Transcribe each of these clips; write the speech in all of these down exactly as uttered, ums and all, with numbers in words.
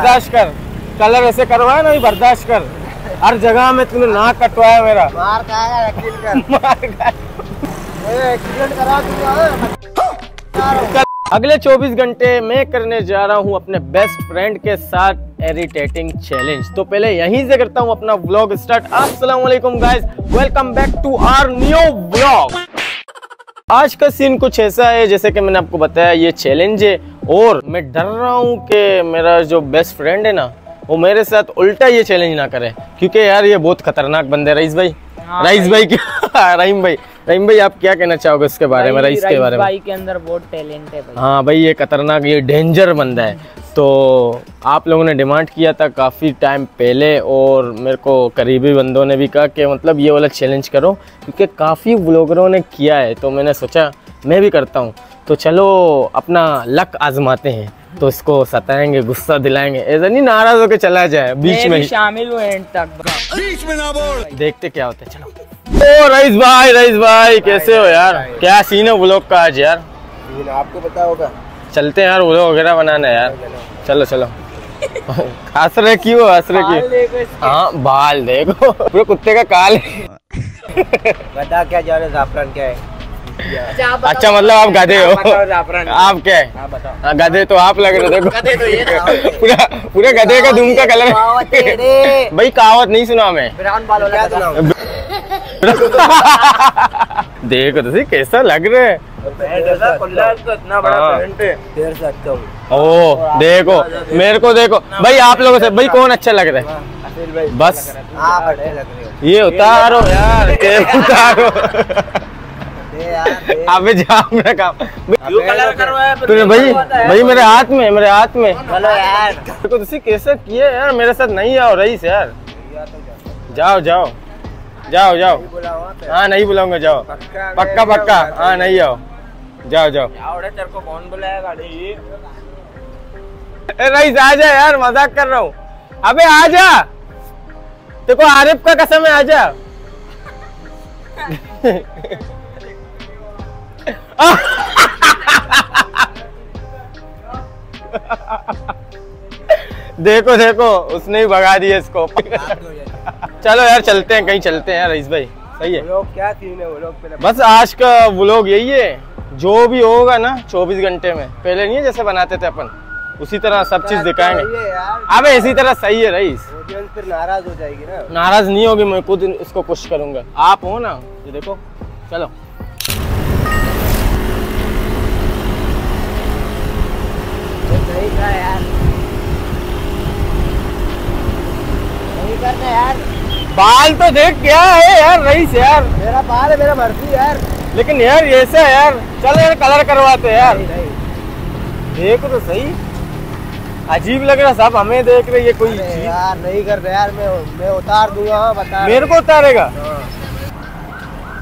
बर्दाश्त कर, कलर ऐसे करवाया ना, बर्दाश्त कर। हर जगह में तूने नाक कटवाया मेरा। मार खाएगा एक्सीडेंट कर। मार खाएगा। एक्सीडेंट करा दूंगा। अगले चौबीस घंटे मैं करने जा रहा हूँ अपने बेस्ट फ्रेंड के साथ इरिटेटिंग चैलेंज। तो पहले यहीं से करता हूँ अपना व्लॉग स्टार्ट। अस्सलाम वालेकुम guys, welcome back to our new vlog. आज का सीन कुछ ऐसा है, जैसे कि मैंने आपको बताया ये चैलेंज है और मैं डर रहा हूँ कि मेरा जो बेस्ट फ्रेंड है ना, वो मेरे साथ उल्टा ये चैलेंज ना करे, क्योंकि यार ये बहुत खतरनाक बंदे। रईस भाई रईस भाई क्या रहीम भाई रहीम भाई आप क्या कहना चाहोगे इसके बारे में? रईस के बारे में, भाई के अंदर बहुत टैलेंट है भाई। हाँ भाई, ये खतरनाक, ये डेंजर बंदा है। तो आप लोगों ने डिमांड किया था काफ़ी टाइम पहले और मेरे को करीबी बंदों ने भी कहा कि मतलब ये वाला चैलेंज करो, क्योंकि काफ़ी व्लॉगरों ने किया है। तो मैंने सोचा मैं भी करता हूँ, तो चलो अपना लक आजमाते हैं। तो इसको सताएंगे, गुस्सा दिलाएंगे, ऐसा नहीं नाराज होकर चला जाए। बीच में शामिल हुए एंड तक, बीच में ना बोल, देखते क्या होता है। चलो। ओ रईस भाई, रईस भाई कैसे हो यार? क्या सीन है व्लॉग का आज यार? आपको पता होगा, चलते हैं यार, व्लॉग वगैरह बनाना है यार। चलो चलो। हंस रहे क्यों? हंस रहे क्यों? हाँ बाल देखो, पूरे कुत्ते का काल। बता क्या जा रहे, ज़ाफरान क्या है? अच्छा मतलब आप गधे हो? आप क्या है, गधे तो आप लग रहे हो। देखो पूरा पूरे गधे का दुम का कलर। भाई कहावत नहीं सुना मैं, देखो तो सही कैसा लग रहा है। इतना बड़ा ओ देखो, मेरे को देखो भाई, आप लोगों से भाई कौन अच्छा लग रहा है? बस ये उतारो यार, उतारो अबे जाम ना काम। कलर करवाया तूने भाई भाई मेरे हाथ में, मेरे हाथ में यार। तो तुसी कैसा किया यार, मेरे साथ नहीं आओ रईस यार। जाओ जाओ जाओ जाओ। हाँ नहीं बुलाऊंगा, जाओ पक्का पक्का। हाँ नहीं आओ, जाओ जाओ। तेरे को कौन बुलाएगा? रईस आजा यार, मजाक कर रहा हूँ। अबे आजा, देखो आरिफ का कसम है, आजा। देखो देखो, उसने ही भगा दिया इसको। चलो यार चलते हैं, कहीं चलते हैं यार रईस भाई। सही है व्लॉग, क्या सीन है व्लॉग पे? बस आज का व्लॉग यही है, जो भी होगा ना चौबीस घंटे में, पहले नहीं है जैसे बनाते थे अपन, उसी तरह सब चीज दिखाएंगे। अबे इसी तरह सही है रईस, ऑडियंस फिर नाराज हो जाएगी ना। नाराज नहीं होगी, मैं खुद इसको पुश करूंगा। आप हो ना, ये देखो। चलो सही था यार, सही करना यार। बाल तो देख क्या है यार रईस यार। मेरा बाल है, मेरा मर्जी यार, लेकिन यार ऐसा यार। चलो यार कलर करवाते यार, देखो तो सही। अजीब लग रहा, सब हमें देख रहे, ये कोई चीज यार नहीं कर रहा यार। मैं मैं उतार दूंगा, बता मेरे को उतारेगा?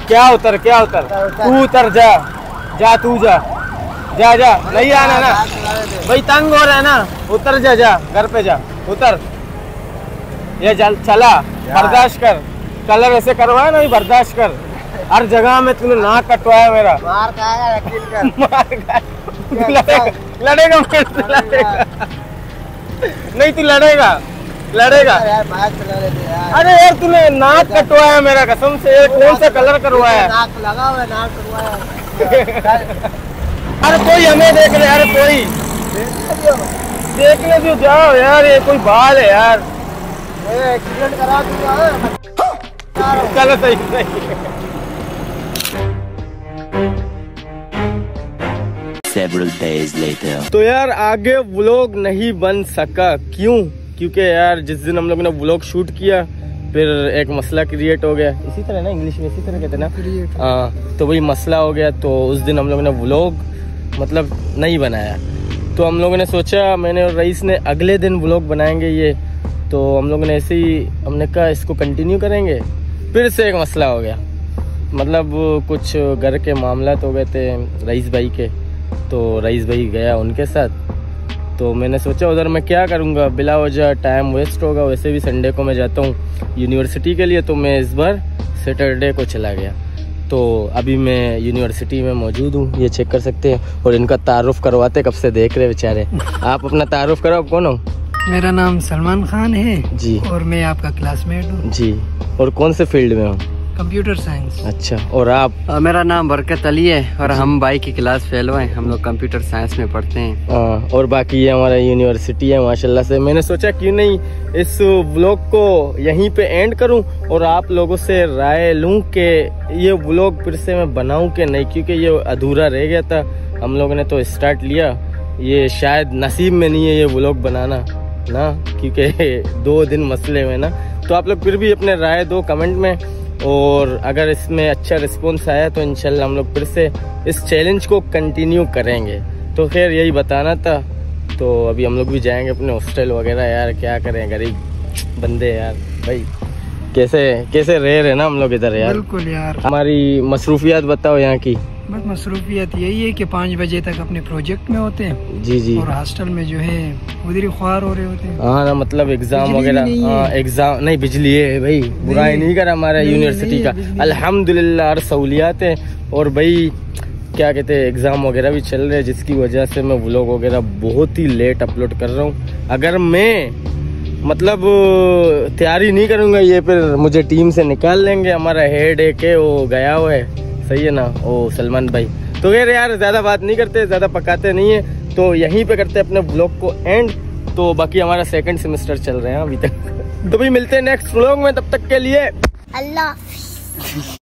क्या उतर, क्या उतर? तू उतर जा, जा तू जा, जा जा। नहीं आना ना भाई, तंग हो रहा है ना, उतर जा, जा घर पे जा, उतर। ये चला, बर्दाश्त कर। कलर ऐसे करवाया ना, बर्दाश्त कर। हर जगह में तूने नाक कटवाया मेरा। मार खाएगा यकीन कर, मार खाएगा। लड़ेगा लड़ेगा नहीं, तू लड़ेगा लड़ेगा यार, यार। अरे यार तूने नाक कटवाया मेरा कसम से। कौन सा कलर करवाया? नाक लगा हुआ, नाक करवाया। अरे कोई हमें देख रहे, अरे कोई देखने दो, जाओ यार। ये कोई बाल है यार, एक्सीडेंट करा दूंगा। चलो सही सही। Several days later. तो यार आगे व्लॉग नहीं बन सका, क्यों? क्योंकि यार जिस दिन हम लोग ने व्लॉग शूट किया, फिर एक मसला क्रिएट हो गया। इसी तरह ना, इंग्लिश में इसी तरह कहते हैं ना। हाँ तो वही मसला हो गया, तो उस दिन हम लोगों ने व्लॉग मतलब नहीं बनाया। तो हम लोगों ने सोचा, मैंने और रईस ने, अगले दिन व्लॉग बनाएंगे ये। तो हम लोगों ने ऐसे ही, हमने कहा इसको कंटिन्यू करेंगे। फिर से एक मसला हो गया, मतलब कुछ घर के मामला हो गए थे रईस भाई के। तो रईस भाई गया उनके साथ, तो मैंने सोचा उधर मैं क्या करूँगा, बिला वजह टाइम वेस्ट होगा। वैसे भी संडे को मैं जाता हूँ यूनिवर्सिटी के लिए, तो मैं इस बार सैटरडे को चला गया। तो अभी मैं यूनिवर्सिटी में मौजूद हूँ, ये चेक कर सकते हैं। और इनका तारुफ करवाते कब से देख रहे बेचारे। आप अपना तारुफ करो, आप कौन हो? मेरा नाम सलमान खान है जी, और मैं आपका क्लासमेट हूँ जी। और कौन से फील्ड में हो? Computer science. अच्छा, और आप? आ, मेरा नाम बरकत अली है और हम भाई की क्लास फेलो हैं। हम लोग कंप्यूटर साइंस में पढ़ते हैं। आ, और बाकी ये हमारा यूनिवर्सिटी है माशाल्लाह से। मैंने सोचा क्यों नहीं इस व्लॉग को यहीं पे एंड करूं और आप लोगों से राय लूं कि ये व्लॉग फिर से मैं बनाऊं कि नहीं, क्योंकि ये अधूरा रह गया था। हम लोगों ने तो स्टार्ट लिया, ये शायद नसीब में नहीं है ये व्लॉग बनाना ना, क्योंकि दो दिन मसले में ना। तो आप लोग फिर भी अपने राय दो कमेंट में, और अगर इसमें अच्छा रिस्पॉन्स आया तो इंशाल्लाह हम लोग फिर से इस चैलेंज को कंटिन्यू करेंगे। तो खैर यही बताना था। तो अभी हम लोग भी जाएंगे अपने हॉस्टल वगैरह। यार क्या करें, गरीब बंदे यार, भाई कैसे कैसे रह रहे ना हम लोग इधर यार। बिल्कुल यार। हमारी मसरूफियात बताओ यहाँ की। बस मसरूफियत यही है कि पाँच बजे तक अपने प्रोजेक्ट में होते हैं जी जी, और हॉस्टल में जो है उधर ख्वार हो रहे होते हैं। हाँ ना, मतलब एग्जाम वगैरह। एग्जाम नहीं, बिजली है भाई, बुराई नहीं कर हमारा यूनिवर्सिटी का, अल्हम्दुलिल्लाह हर सहूलियात है। और भाई क्या कहते हैं, एग्ज़ाम वगैरह भी चल रहे हैं, जिसकी वजह से मैं व्लॉग वगैरह बहुत ही लेट अपलोड कर रहा हूँ। अगर मैं मतलब तैयारी नहीं करूँगा ये फिर मुझे टीम से निकाल लेंगे। हमारा हेड एक है वो गया हुआ है, सही है ना, ओ सलमान भाई। तो खैर यार ज़्यादा बात नहीं करते, ज़्यादा पकाते नहीं है, तो यहीं पे करते हैं अपने ब्लॉग को एंड। तो बाकी हमारा सेकंड सेमेस्टर चल रहा है अभी तक। तो भी मिलते हैं नेक्स्ट ब्लॉग में, तब तक के लिए अल्लाह।